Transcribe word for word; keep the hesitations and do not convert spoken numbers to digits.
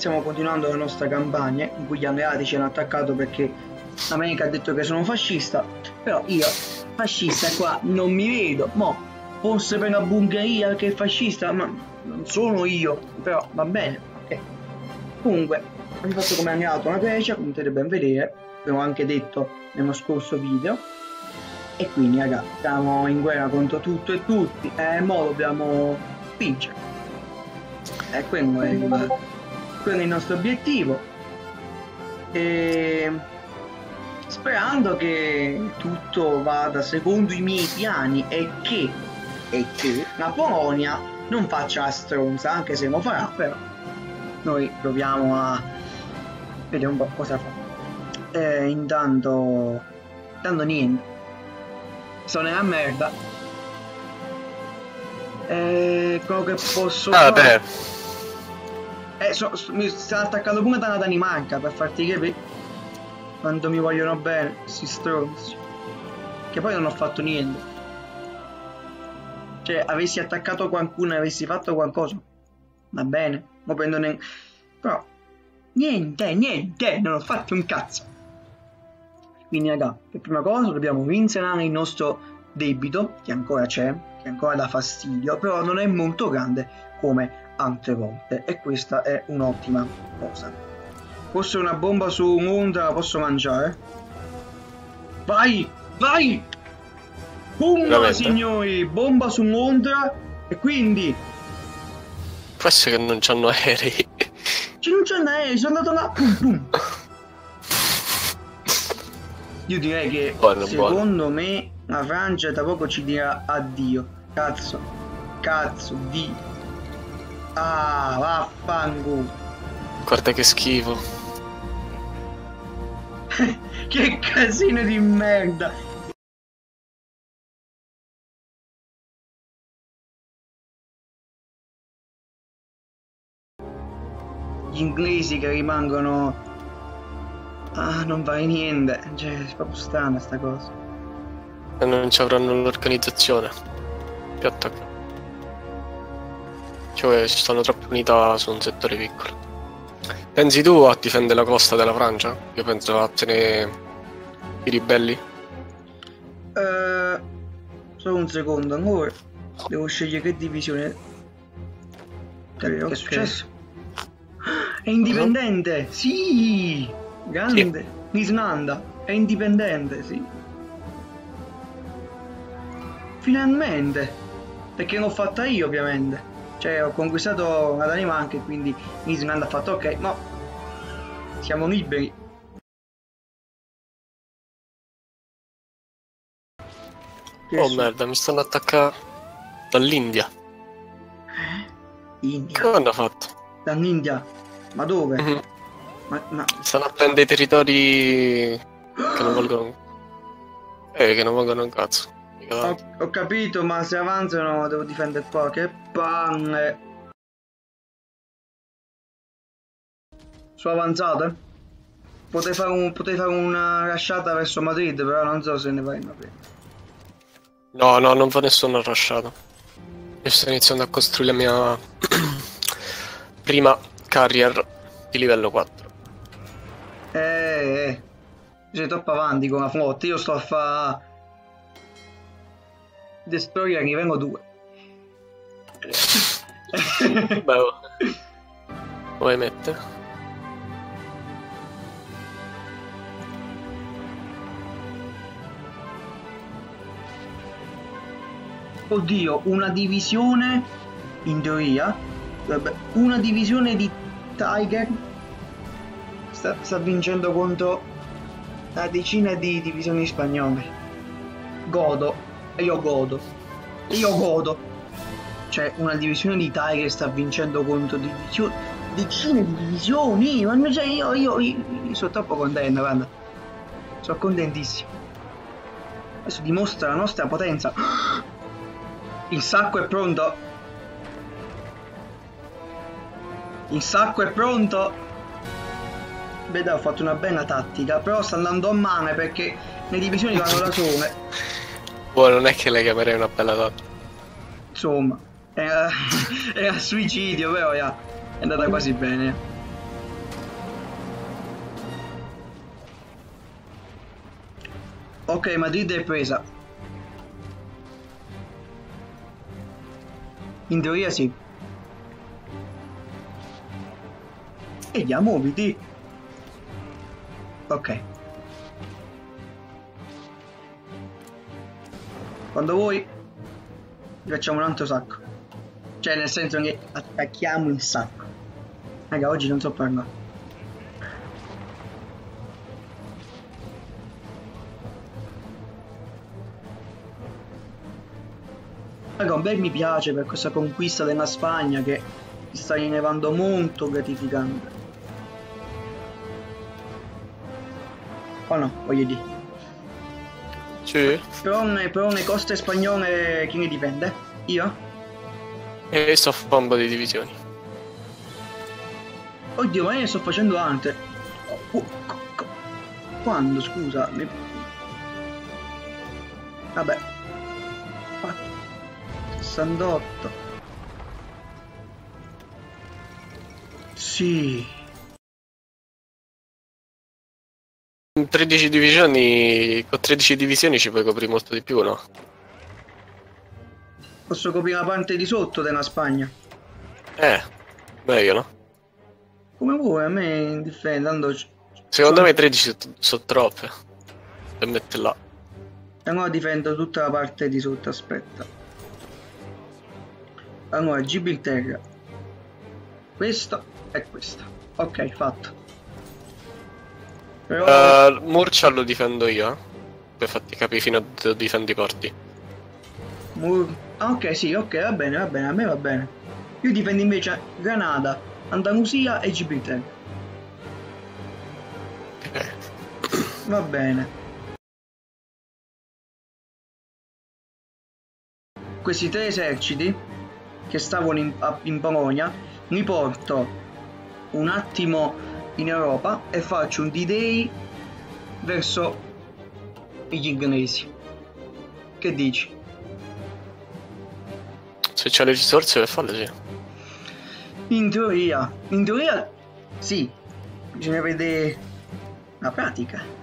stiamo continuando la nostra campagna in cui gli alleati ci hanno attaccato perché l'America ha detto che sono fascista, però io fascista qua non mi vedo, mo forse per una Bulgaria che è fascista, ma non sono io, però va bene, ok. Comunque, vi faccio come è arrivato una Grecia, come potete ben vedere, abbiamo anche detto nello scorso video. E quindi raga, siamo in guerra contro tutto e tutti, e eh, mo dobbiamo vincere. E quello è il, quello è il nostro obiettivo. E sperando che tutto vada secondo i miei piani e che, e che la Polonia non faccia la stronza, anche se lo farà, però noi proviamo a vedere un po' cosa fa. E intanto, intanto niente, sono nella merda. E quello che posso ah, fare... Eh, so, so, mi sta attaccando pure da una Danimarca, per farti capire quando mi vogliono bene, si stronzi. Che poi non ho fatto niente. Cioè, avessi attaccato qualcuno e avessi fatto qualcosa, va bene, non prendo neanche... Però, niente, niente, non ho fatto un cazzo. Quindi, raga, per prima cosa dobbiamo vincere il nostro debito, che ancora c'è, che ancora dà fastidio, però non è molto grande come altre volte. E questa è un'ottima cosa. Forse una bomba su un'onda la posso mangiare? Vai! Vai! Bomba, signori! Bomba su un'onda! E quindi... Può essere che non c'hanno aerei. Cioè, non c'hanno aerei, sono andato là! Pum, pum. Io direi che, buono, secondo buono. me, la Francia da poco ci dirà addio. Cazzo. Cazzo di... Ah, vaffanculo. Guarda che schifo. Che casino di merda. Gli inglesi che rimangono... Ah, non vale niente. Cioè, è proprio strana sta cosa. E non ci avranno l'organizzazione. Più attacca. Cioè, ci stanno troppe unità su un settore piccolo. Pensi tu a difendere la costa della Francia? Io penso a tenere i ribelli. Uh, solo un secondo ancora. Devo scegliere che divisione. Capito, che è successo? È indipendente! Uh-huh. Sì! Grande! Sì. Islanda! È indipendente, sì. Finalmente! Perché l'ho fatta io, ovviamente. Cioè, ho conquistato la Danimarca e quindi Islanda ha fatto ok, no, siamo liberi. Che oh merda, mi stanno attaccando dall'India. Eh? India? Cosa hanno fatto? Dall'India? Ma dove? Mm-hmm. ma, ma... Stanno a prendere i territori che non vogliono... Eh, che non vogliono un cazzo. Ho, ho capito, ma se avanzano devo difendere qua, che panne. Sono avanzato? Potrei fare, un, potrei fare una rasciata verso Madrid, però non so se ne vai in Madrid. No, no, non fa nessuna rasciata. Io sto iniziando a costruire la mia prima carrier di livello quattro. Eh, eh. Sei troppo avanti con la flotta, io sto a fare... Destroyer che vengo due. Bravo. Vuoi mettere? Oddio, una divisione in teoria. Vabbè, una divisione di Tiger sta, sta vincendo contro una decina di divisioni spagnole. Godo. Io godo, io godo. Cioè, una divisione di Tiger sta vincendo contro divisioni, decine di divisioni. Ma io, io, io, io, io sono troppo contento, guarda. Sono contentissimo. Adesso dimostra la nostra potenza. Il sacco è pronto. Il sacco è pronto. Beh, ho fatto una bella tattica, però sta andando a male perché le divisioni vanno da sole. Boh, non è che le chiamerei una bella data. Insomma, era, era suicidio, però ya, è andata quasi bene. Ok, Madrid è presa. In teoria sì. Vediamo, muoviti. Ok. Quando vuoi facciamo un altro sacco. Cioè nel senso che attacchiamo il sacco. Raga, oggi non so parlare. Raga, un bel mi piace per questa conquista della Spagna che mi sta rilevando molto gratificante. Oh no, voglio dire. Sì. Però le coste spagnole chi ne dipende? Io? E sto bomba di divisioni. Oddio, ma io ne sto facendo tante. Quando, scusa? Mi... Vabbè. sessantotto. Sì. tredici divisioni, con tredici divisioni ci puoi coprire molto di più, no? Posso coprire la parte di sotto della Spagna? Eh, meglio, no? Come vuoi, a me difendendo. Secondo me tredici sono troppe. Per metterla. Allora difendo tutta la parte di sotto, aspetta. Allora, Gibilterra. Questo e questo. Ok, fatto. Però... Uh, Murcia lo difendo io, eh? Per farti capire fino a dove difendi i porti. Mur... Ah, ok, sì, ok, va bene, va bene, a me va bene. Io difendo invece Granada, Andalusia e Gibraltar. Eh. Va bene. Questi tre eserciti che stavano in, in Polonia mi porto un attimo in Europa e faccio un D-Day verso gli inglesi. Che dici? Se c'è le risorse per farlo, sì. In teoria, in teoria sì, bisogna vedere la pratica.